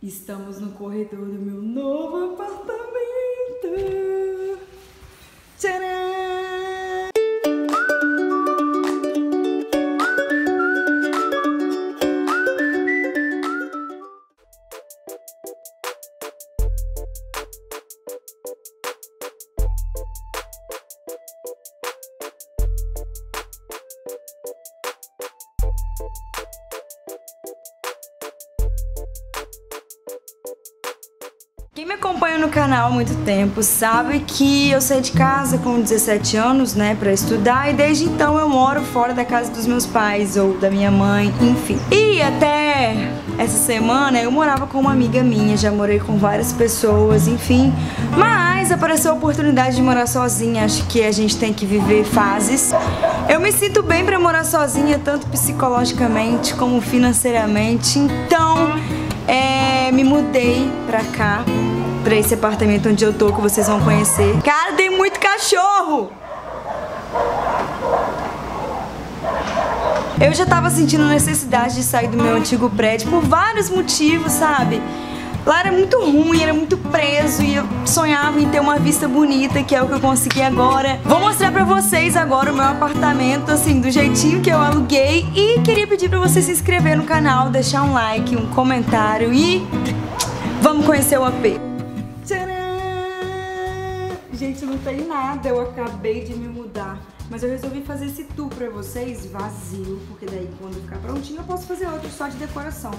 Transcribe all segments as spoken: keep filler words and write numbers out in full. Estamos no corredor do meu novo apartamento. Tcharam! Quem me acompanha no canal há muito tempo sabe que eu saí de casa com dezessete anos, né, pra estudar, e desde então eu moro fora da casa dos meus pais ou da minha mãe, enfim. E até essa semana eu morava com uma amiga minha, já morei com várias pessoas, enfim, mas apareceu a oportunidade de morar sozinha. Acho que a gente tem que viver fases. Eu me sinto bem pra morar sozinha, tanto psicologicamente como financeiramente, então é, me mudei pra cá, pra esse apartamento onde eu tô, que vocês vão conhecer. Cara, tem muito cachorro! Eu já tava sentindo necessidade de sair do meu antigo prédio por vários motivos, sabe? Lá era muito ruim, era muito preso, e eu sonhava em ter uma vista bonita, que é o que eu consegui agora. Vou mostrar pra vocês agora o meu apartamento, assim, do jeitinho que eu aluguei. E queria pedir pra você se inscrever no canal, deixar um like, um comentário e... vamos conhecer o A P. Gente, não tem nada, eu acabei de me mudar, mas eu resolvi fazer esse tour pra vocês vazio, porque daí quando ficar prontinho eu posso fazer outro só de decoração.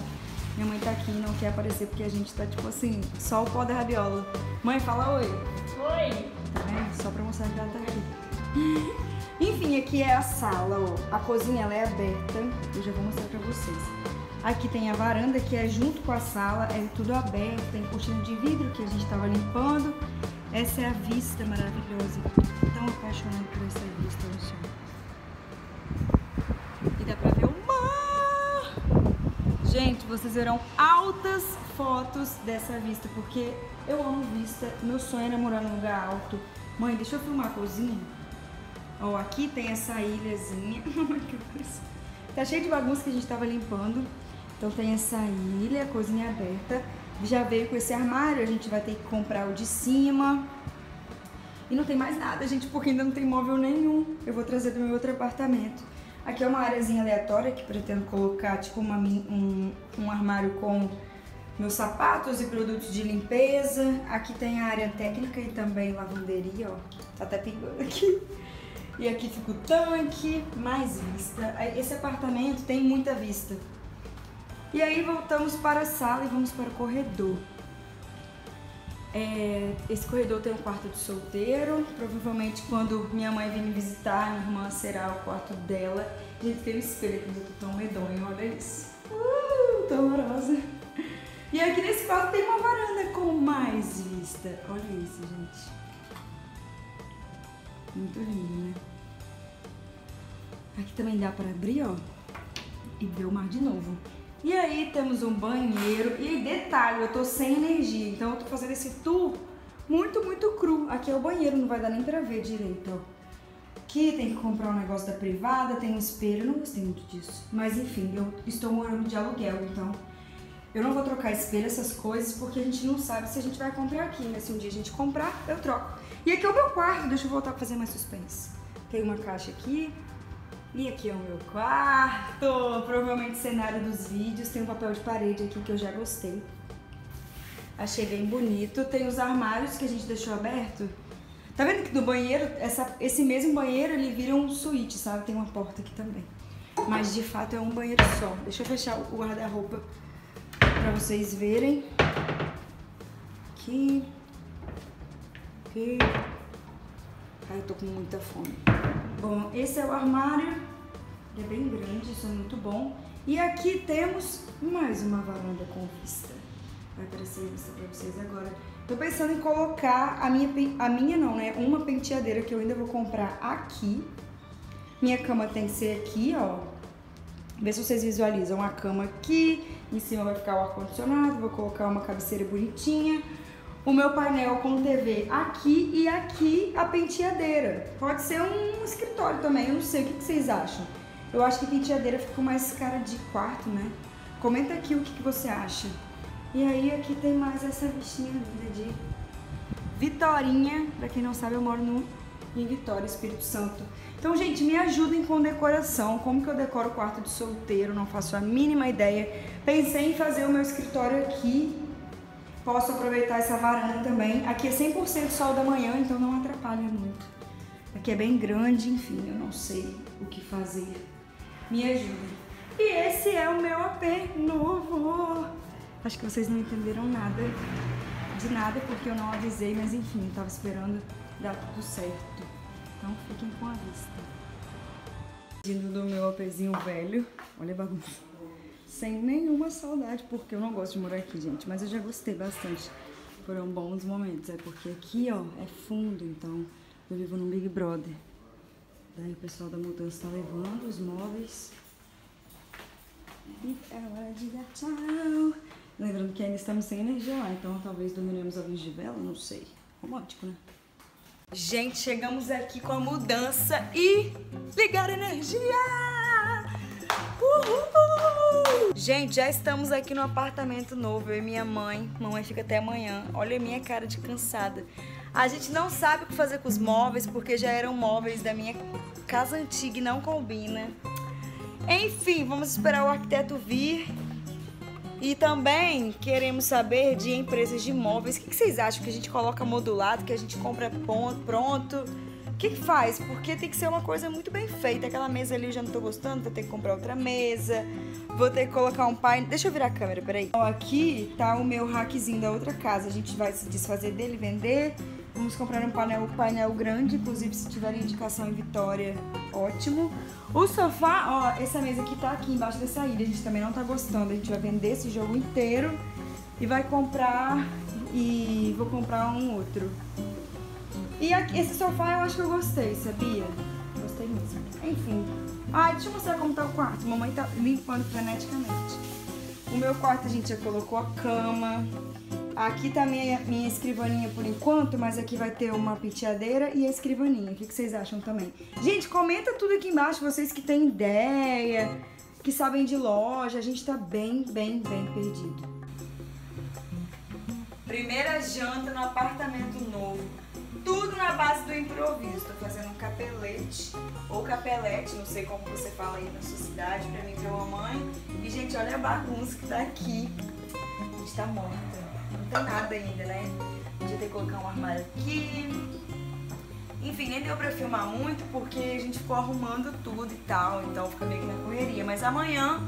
Minha mãe tá aqui e não quer aparecer porque a gente tá tipo assim, só o pó da rabiola. Mãe, fala oi. Oi. Tá vendo? Só pra mostrar que ela tá aqui. Enfim, aqui é a sala, ó. A cozinha, ela é aberta, eu já vou mostrar pra vocês. Aqui tem a varanda, que é junto com a sala, é tudo aberto, tem cortina de vidro que a gente tava limpando. Essa é a vista maravilhosa. Tão apaixonada por essa vista, olha só. E dá pra ver o mar. Gente, vocês verão altas fotos dessa vista, porque eu amo vista. Meu sonho era morar num lugar alto. Mãe, deixa eu filmar a cozinha. Ó, aqui tem essa ilhazinha. Tá cheio de bagunça que a gente tava limpando. Então tem essa ilha, cozinha aberta. Já veio com esse armário, a gente vai ter que comprar o de cima. E não tem mais nada, gente, porque ainda não tem móvel nenhum. Eu vou trazer do meu outro apartamento. Aqui é uma áreazinha aleatória que pretendo colocar, tipo, uma, um, um armário com meus sapatos e produtos de limpeza. Aqui tem a área técnica e também lavanderia, ó. Tá até pingando aqui. E aqui fica o tanque, mais vista. Esse apartamento tem muita vista. E aí voltamos para a sala e vamos para o corredor. É, esse corredor tem um quarto de solteiro. Provavelmente quando minha mãe vir me visitar, minha irmã, será o quarto dela. Gente, tem um espelho aqui, eu tô tão medonha, olha isso. Uh, tô amorosa. E aqui nesse quarto tem uma varanda com mais vista. Olha isso, gente. Muito lindo, né? Aqui também dá para abrir, ó. E ver o mar de novo. E aí temos um banheiro, e aí detalhe, eu tô sem energia, então eu tô fazendo esse tour muito, muito cru. Aqui é o banheiro, não vai dar nem pra ver direito, ó. Aqui tem que comprar um negócio da privada, tem um espelho, não gostei muito disso. Mas enfim, eu estou morando de aluguel, então eu não vou trocar espelho, essas coisas, porque a gente não sabe se a gente vai comprar aqui, mas se um dia a gente comprar, eu troco. E aqui é o meu quarto, deixa eu voltar pra fazer mais suspense. Tem uma caixa aqui. E aqui é o meu quarto, provavelmente cenário dos vídeos. Tem um papel de parede aqui que eu já gostei. Achei bem bonito. Tem os armários que a gente deixou aberto. Tá vendo que do banheiro, essa, esse mesmo banheiro, ele vira um suíte, sabe? Tem uma porta aqui também. Mas de fato é um banheiro só. Deixa eu fechar o guarda-roupa pra vocês verem. Aqui. Aqui. Ai, eu tô com muita fome. Bom, esse é o armário, ele é bem grande, isso é muito bom. E aqui temos mais uma varanda com vista. Vai aparecer isso pra vocês agora. Tô pensando em colocar a minha, a minha não, né, uma penteadeira que eu ainda vou comprar aqui. Minha cama tem que ser aqui, ó. Vê se vocês visualizam a cama aqui, em cima vai ficar o ar-condicionado, vou colocar uma cabeceira bonitinha. O meu painel com T V aqui e aqui a penteadeira. Pode ser um escritório também, eu não sei, o que vocês acham? Eu acho que a penteadeira fica mais cara de quarto, né? Comenta aqui o que você acha. E aí aqui tem mais essa vistinha linda de Vitorinha. Pra quem não sabe, eu moro no, em Vitória, Espírito Santo. Então, gente, me ajudem com decoração. Como que eu decoro o quarto de solteiro? Não faço a mínima ideia. Pensei em fazer o meu escritório aqui. Posso aproveitar essa varanda também. Aqui é cem por cento sol da manhã, então não atrapalha muito. Aqui é bem grande, enfim, eu não sei o que fazer. Me ajudem. E esse é o meu A P novo. Acho que vocês não entenderam nada de nada, porque eu não avisei, mas enfim, eu tava esperando dar tudo certo. Então fiquem com a vista. Vindo do meu APzinho velho, olha a bagunça. Sem nenhuma saudade, porque eu não gosto de morar aqui, gente, mas eu já gostei bastante. Foram bons momentos, é porque aqui, ó, é fundo, então eu vivo no Big Brother. Daí o pessoal da mudança tá levando os móveis. E é hora de dar tchau. Lembrando que ainda estamos sem energia lá, então talvez dominemos a luz de vela, não sei. Romântico, né? Gente, chegamos aqui com a mudança e ligar a energia! Uhul! Gente, já estamos aqui no apartamento novo, eu e minha mãe. Mamãe fica até amanhã. Olha a minha cara de cansada. A gente não sabe o que fazer com os móveis, porque já eram móveis da minha casa antiga e não combina. Enfim, vamos esperar o arquiteto vir. E também queremos saber de empresas de imóveis. O que vocês acham? Que a gente coloca modulado, que a gente compra pronto? O que faz? Porque tem que ser uma coisa muito bem feita. Aquela mesa ali eu já não tô gostando, vou ter que comprar outra mesa. Vou ter que colocar um painel. Deixa eu virar a câmera, peraí. Ó, aqui tá o meu rackzinho da outra casa. A gente vai se desfazer dele, vender. Vamos comprar um painel, painel grande, inclusive se tiver indicação em Vitória, ótimo. O sofá, ó, essa mesa aqui tá aqui embaixo dessa ilha, a gente também não tá gostando. A gente vai vender esse jogo inteiro e vai comprar, e vou comprar um outro. E aqui, esse sofá eu acho que eu gostei, sabia? Gostei mesmo. Enfim. Ai, deixa eu mostrar como tá o quarto. Mamãe tá limpando freneticamente. O meu quarto a gente já colocou a cama. Aqui tá minha, minha escrivaninha por enquanto, mas aqui vai ter uma penteadeira e a escrivaninha. O que, que vocês acham também? Gente, comenta tudo aqui embaixo, vocês que têm ideia, que sabem de loja. A gente tá bem, bem, bem perdido. Primeira janta no apartamento novo. Tudo na base do improviso. Tô fazendo um capelete ou capelete, não sei como você fala aí na sua cidade, pra mim e pra mamãe. E, gente, olha a bagunça que tá aqui. A gente tá morta. Não tem nada ainda, né? Podia ter que colocar um armário aqui. Enfim, nem deu pra filmar muito porque a gente ficou arrumando tudo e tal. Então fica meio que na correria. Mas amanhã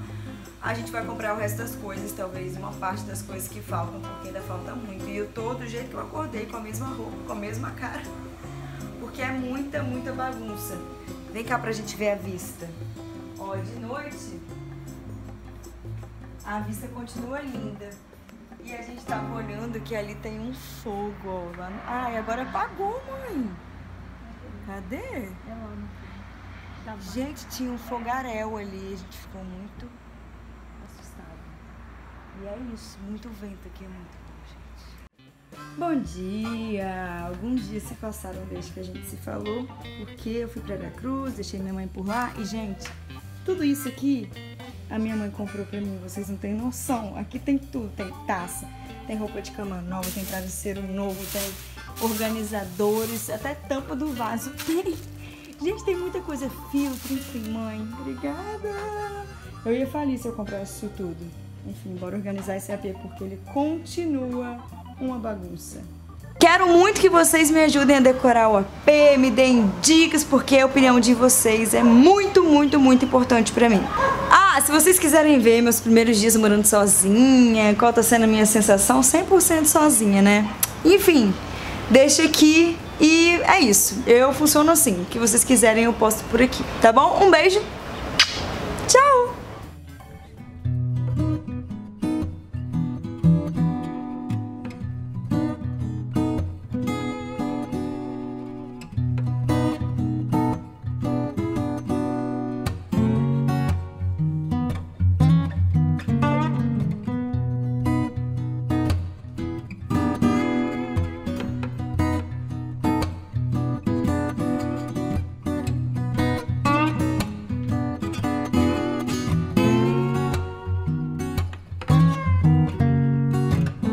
a gente vai comprar o resto das coisas. Talvez uma parte das coisas que faltam, porque ainda falta muito. E eu tô do jeito que eu acordei, com a mesma roupa, com a mesma cara. Porque é muita, muita bagunça. Vem cá pra gente ver a vista. Ó, de noite a vista continua linda. E a gente tava olhando que ali tem um fogo. Ó. Ai, agora apagou, mãe. Cadê? Gente, tinha um fogaréu ali. A gente ficou muito assustada. E é isso. Muito vento aqui, é muito bom, gente. Bom dia! Alguns dias se passaram desde que a gente se falou. Porque eu fui pra Veracruz, deixei minha mãe por lá. E, gente, tudo isso aqui... A minha mãe comprou pra mim, vocês não têm noção. Aqui tem tudo, tem taça, tem roupa de cama nova, tem travesseiro novo, tem organizadores, até tampa do vaso tem. Gente, tem muita coisa, filtro, enfim, mãe, obrigada. Eu ia falir se eu comprasse isso tudo. Enfim, bora organizar esse A P porque ele continua uma bagunça. Quero muito que vocês me ajudem a decorar o A P, me deem dicas, porque a opinião de vocês é muito, muito, muito importante pra mim. Ah, se vocês quiserem ver meus primeiros dias morando sozinha, qual tá sendo a minha sensação, cem por cento sozinha, né? Enfim, deixa aqui e é isso. Eu funciono assim, o que vocês quiserem eu posto por aqui, tá bom? Um beijo!